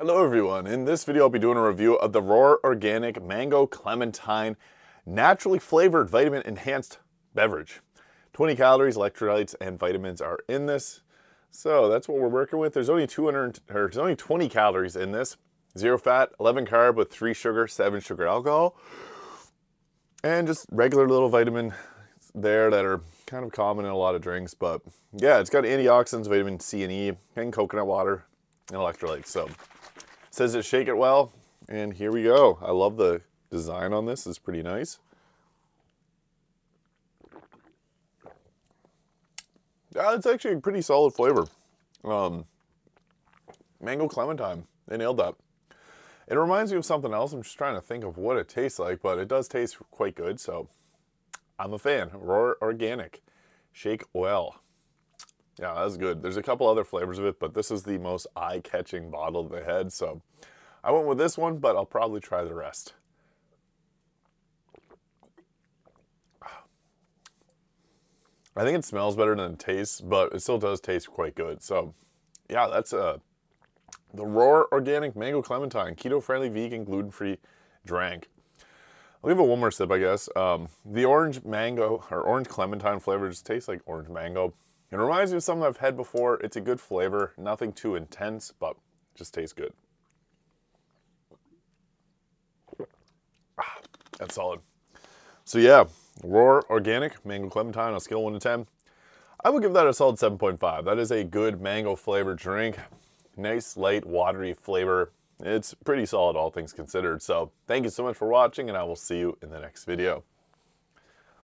Hello everyone, in this video I'll be doing a review of the Roar Organic Mango Clementine Naturally Flavored Vitamin Enhanced Beverage. 20 calories, electrolytes, and vitamins are in this. So that's what we're working with. There's only 20 calories in this. 0 fat, 11 carb with 3 sugar, 7 sugar alcohol. And just regular little vitamin there that are kind of common in a lot of drinks. But yeah, it's got antioxidants, vitamin C and E, and coconut water, and electrolytes. So says it shake it well, and here we go. I love the design on this, it's pretty nice. Yeah, it's actually a pretty solid flavor. Mango Clementine, they nailed that. It reminds me of something else, I'm just trying to think of what it tastes like, but it does taste quite good, so I'm a fan. Roar Organic, shake well. Yeah, that's good. There's a couple other flavors of it, but this is the most eye-catching bottle that they had, so I went with this one, but I'll probably try the rest. I think it smells better than it tastes, but it still does taste quite good. So yeah, that's the Roar Organic Mango Clementine, keto-friendly, vegan, gluten-free drink. I'll give it one more sip, I guess. The orange clementine flavor just tastes like orange mango. It reminds me of something I've had before. It's a good flavor, nothing too intense, but just tastes good. Ah, that's solid. So yeah, Roar Organic Mango Clementine on a scale of 1 to 10. I would give that a solid 7.5. That is a good mango flavored drink. Nice, light, watery flavor. It's pretty solid all things considered. So thank you so much for watching, and I will see you in the next video.